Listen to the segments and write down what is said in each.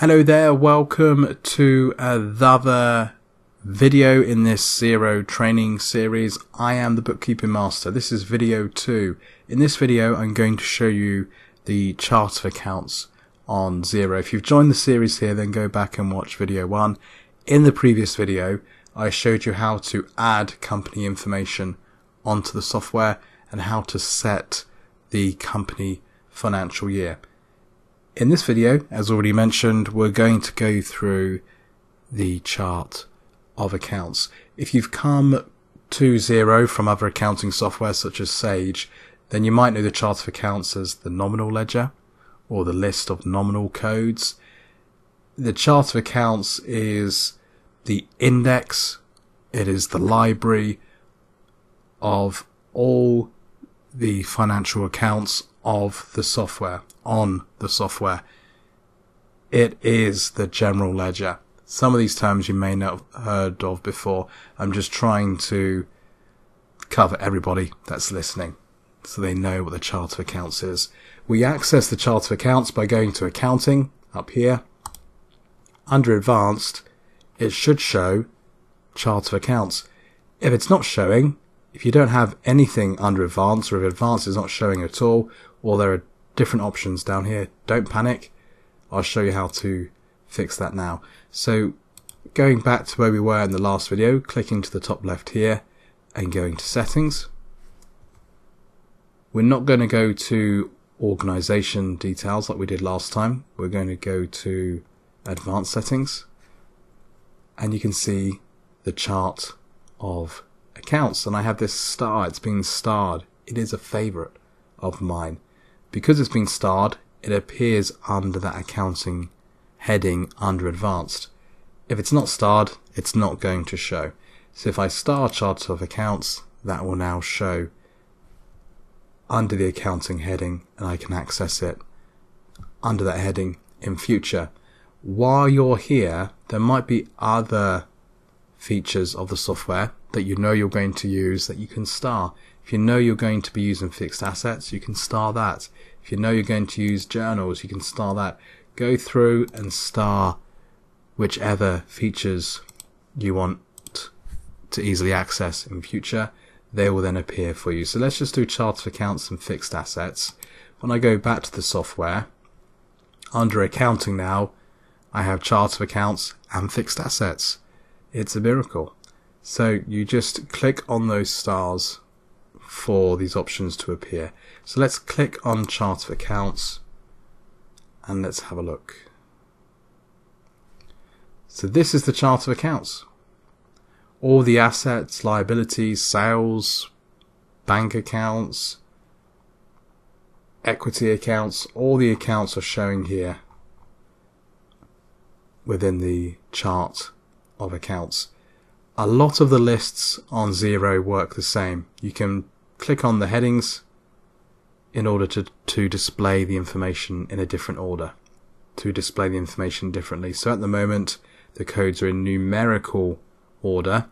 Hello there, welcome to another video in this Xero training series. I am the Bookkeeping Master. This is video 2. In this video I'm going to show you the chart of accounts on Xero. If you've joined the series here, then go back and watch video 1. In the previous video I showed you how to add company information onto the software and how to set the company financial year. In this video, as already mentioned, we're going to go through the chart of accounts. If you've come to Xero from other accounting software such as Sage, then you might know the chart of accounts as the nominal ledger or the list of nominal codes. The chart of accounts is the index, it is the library of all the financial accounts of the software, on the software. It is the general ledger. Some of these terms you may not have heard of before. I'm just trying to cover everybody that's listening so they know what the chart of accounts is. We access the chart of accounts by going to accounting up here. Under advanced, it should show chart of accounts. If it's not showing, if you don't have anything under advanced, or if advanced is not showing at all, well, there are different options down here. Don't panic. I'll show you how to fix that now. So going back to where we were in the last video, clicking to the top left here and going to settings. We're not going to go to organization details like we did last time. We're going to go to advanced settings and you can see the chart of accounts. And I have this star. It's been starred. It is a favorite of mine. Because it's been starred, it appears under that accounting heading under advanced. If it's not starred, it's not going to show. So if I star chart of accounts, that will now show under the accounting heading and I can access it under that heading in future. While you're here, there might be other features of the software that you know you're going to use that you can star. If you know you're going to be using fixed assets, you can star that. If you know you're going to use journals, you can star that. Go through and star whichever features you want to easily access in future. They will then appear for you. So let's just do chart of accounts and fixed assets. When I go back to the software, under accounting now, I have chart of accounts and fixed assets. It's a miracle. So you just click on those stars for these options to appear. So let's click on chart of accounts and let's have a look. So this is the chart of accounts. All the assets, liabilities, sales, bank accounts, equity accounts, all the accounts are showing here within the chart of accounts. A lot of the lists on Xero work the same. You can click on the headings in order to display the information in a different order, to display the information differently. So at the moment the codes are in numerical order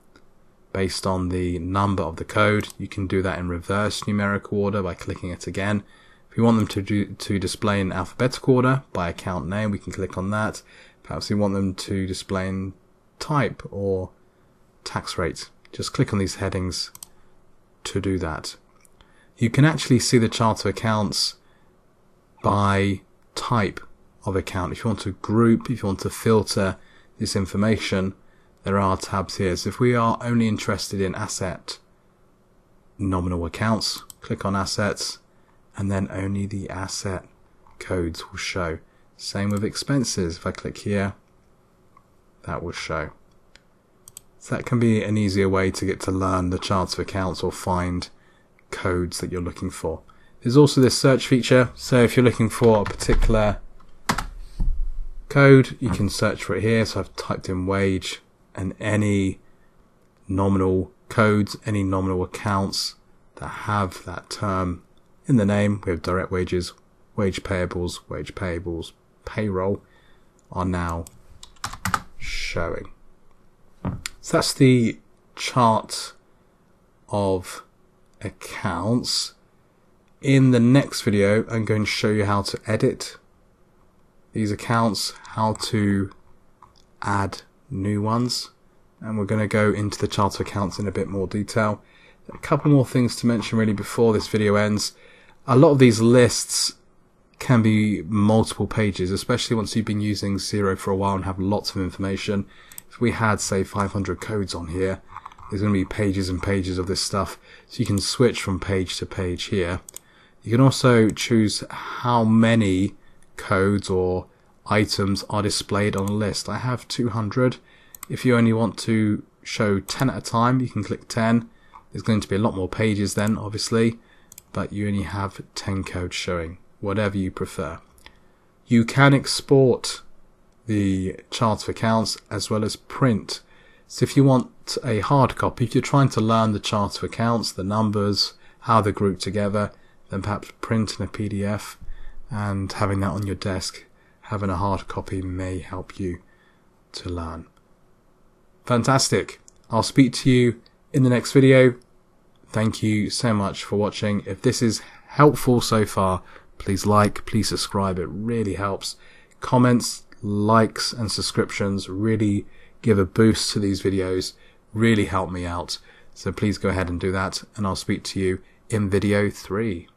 based on the number of the code. You can do that in reverse numerical order by clicking it again. If you want them to display in alphabetical order by account name, we can click on that. Perhaps we want them to display in type or tax rate. Just click on these headings to do that. You can actually see the chart of accounts by type of account. If you want to group, if you want to filter this information, there are tabs here. So if we are only interested in asset nominal accounts, click on assets and then only the asset codes will show. Same with expenses. If I click here, that will show. So that can be an easier way to get to learn the chart of accounts or find codes that you're looking for. There's also this search feature, so if you're looking for a particular code, you can search for it here. So I've typed in wage and any nominal codes, any nominal accounts that have that term in the name. We have direct wages, wage payables, payroll are now showing. So that's the chart of accounts. In the next video, I'm going to show you how to edit these accounts, how to add new ones, and we're going to go into the charter accounts in a bit more detail. A couple more things to mention really before this video ends. A lot of these lists can be multiple pages, especially once you've been using Xero for a while and have lots of information. If we had, say, 500 codes on here, there's going to be pages and pages of this stuff, so you can switch from page to page here. You can also choose how many codes or items are displayed on a list. I have 200. If you only want to show 10 at a time, you can click 10. There's going to be a lot more pages then, obviously, but you only have 10 codes showing, whatever you prefer. You can export the chart of accounts as well as print. So if you want a hard copy, if you're trying to learn the chart of accounts, the numbers, how they're grouped together, then perhaps print in a PDF, and having that on your desk, having a hard copy may help you to learn. Fantastic. I'll speak to you in the next video. Thank you so much for watching. If this is helpful so far, please like, please subscribe. It really helps. Comments, likes and subscriptions really give a boost to these videos, really help me out. So please go ahead and do that, and I'll speak to you in video 3.